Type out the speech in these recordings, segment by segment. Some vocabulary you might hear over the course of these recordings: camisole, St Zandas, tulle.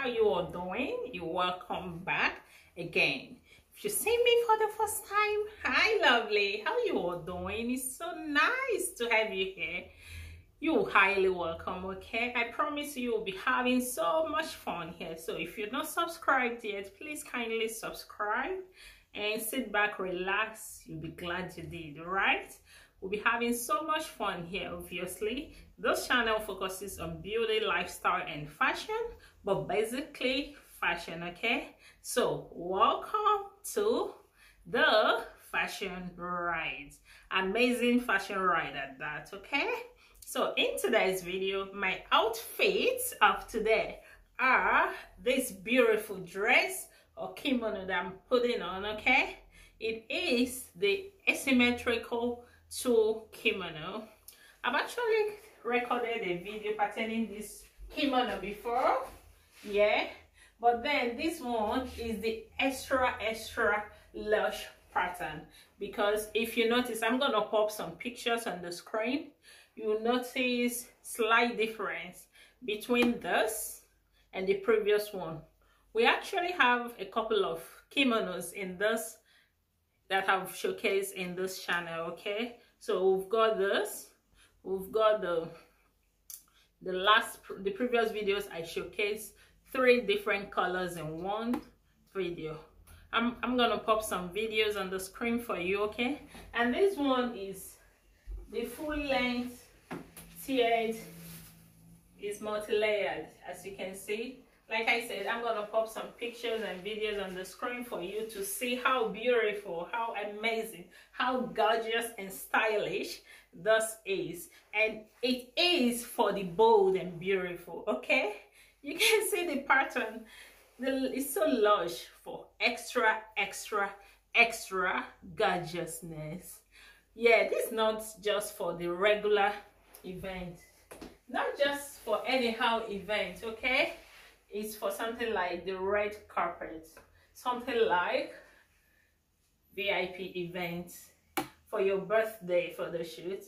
how you are doing? You're welcome back again. If you see me for the first time, hi lovely, how you are doing? It's so nice to have you here. You're highly welcome, okay? I promise you will be having so much fun here. So if you're not subscribed yet, please kindly subscribe and sit back, relax. You'll be glad you did, right? We'll be having so much fun here, obviously. This channel focuses on beauty, lifestyle, and fashion, but basically fashion, okay? So welcome to the fashion ride. Amazing fashion ride at that, okay? So in today's video, my outfits of today are this beautiful dress or kimono that I'm putting on, okay? It is the asymmetrical tulle kimono. I've actually recorded a video pertaining this kimono before, yeah, but then this one is the extra lush pattern, because if you notice, I'm gonna pop some pictures on the screen. You'll notice slight difference between this and the previous one. We actually have a couple of kimonos in this that I've showcased in this channel, okay? So we've got this, we've got the previous videos I showcased three different colors in one video. I'm gonna pop some videos on the screen for you, okay? And this one is the full length tiered, is multi-layered, as you can see. Like I said, I'm gonna pop some pictures and videos on the screen for you to see how beautiful, how amazing, how gorgeous and stylish this is. And it is for the bold and beautiful, okay? You can see the pattern. It's so lush for extra gorgeousness. Yeah, this is not just for the regular event, not just for anyhow event, okay? It's for something like the red carpet, something like VIP events, for your birthday photo shoot.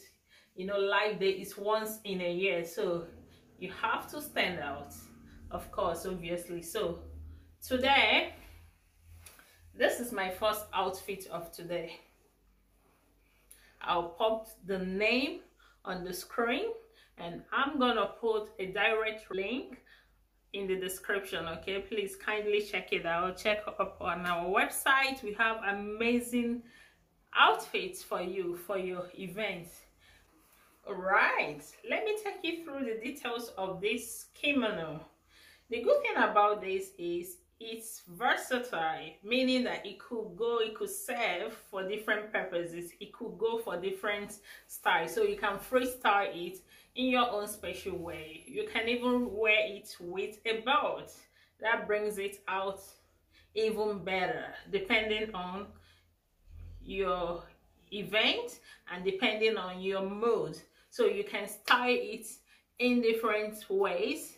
You know, life day is once in a year, so you have to stand out, of course, obviously. So today, this is my first outfit of today. I'll pop the name on the screen, and I'm gonna put a direct link in the description, okay? Please kindly check it out. Check up on our website. We have amazing outfits for you for your events. All right, let me take you through the details of this kimono. The good thing about this is it's versatile, meaning that it could serve for different purposes. It could go for different styles, so you can freestyle it in your own special way. You can even wear it with a belt. That brings it out even better, depending on your event and depending on your mood. So you can style it in different ways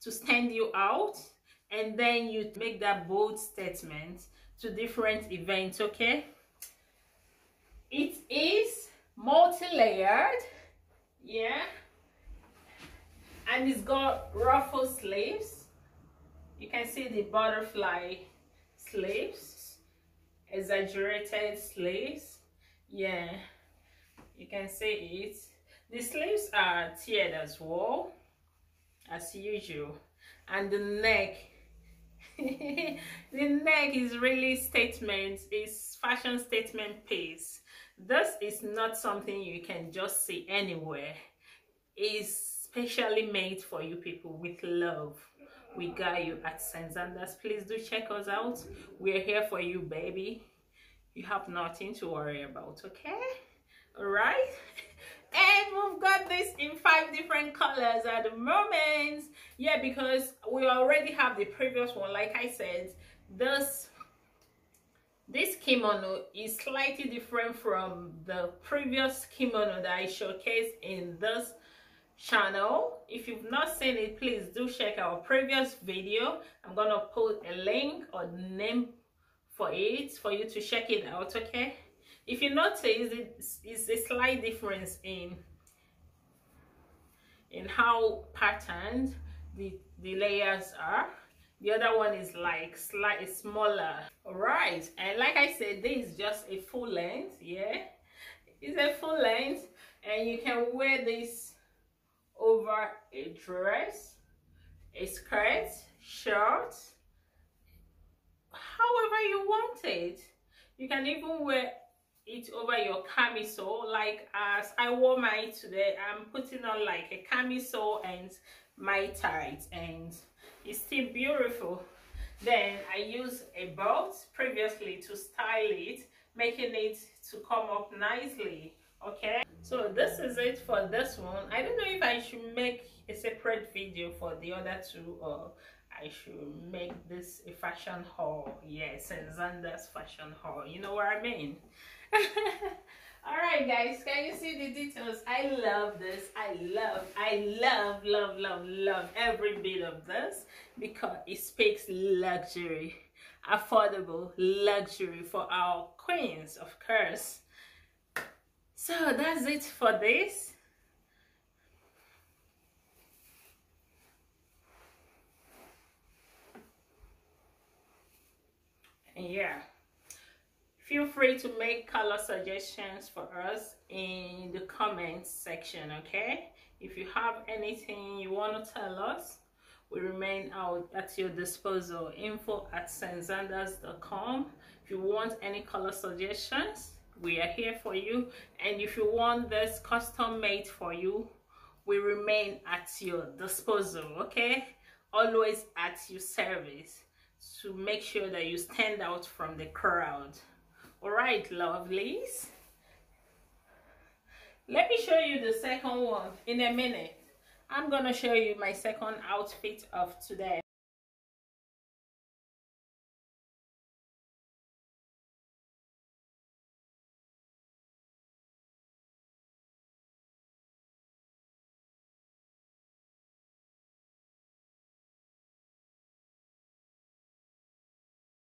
to stand you out, and then you make that bold statement to different events, okay? It is multi-layered, yeah, and it's got ruffle sleeves. You can see the butterfly sleeves, exaggerated sleeves, yeah, you can see it. The sleeves are tiered as well, as usual, and the neck the neck is really statement. It's fashion statement piece. This is not something you can just see anywhere. It's specially made for you people with love. We got you at St Zandas. Please do check us out. We're here for you, baby. You have nothing to worry about, okay? All right, and we've got this in 5 different colors at the moment, yeah, because we already have the previous one. Like I said, this kimono is slightly different from the previous kimono that I showcased in this channel. If you've not seen it, please do check our previous video. I'm gonna put a link or name for it for you to check it out, okay? If you notice, it's a slight difference in how patterned the layers are. The other one is like slightly smaller. All right, and like I said, this is just a full length. Yeah, it's a full length, and you can wear this over a dress, a skirt, shirt, however you want it. You can even wear it over your camisole, like as I wore mine today. I'm putting on like a camisole and my tights, and it's still beautiful. Then I use a belt previously to style it, making it to come up nicely. Okay, so this is it for this one. I don't know if I should make a separate video for the other two, or I should make this a fashion haul. Yes, St Zandas fashion haul, you know what I mean. All right guys, can you see the details? I love this. I love every bit of this, because it speaks luxury, affordable luxury for our queens, of course. So that's it for this. Yeah, feel free to make color suggestions for us in the comments section. Okay, if you have anything you want to tell us, we remain out at your disposal. info@stzandas.com. If you want any color suggestions, we are here for you. And if you want this custom made for you, we remain at your disposal. Okay, always at your service, to make sure that you stand out from the crowd. All right, lovelies, let me show you the second one in a minute. I'm gonna show you my second outfit of today.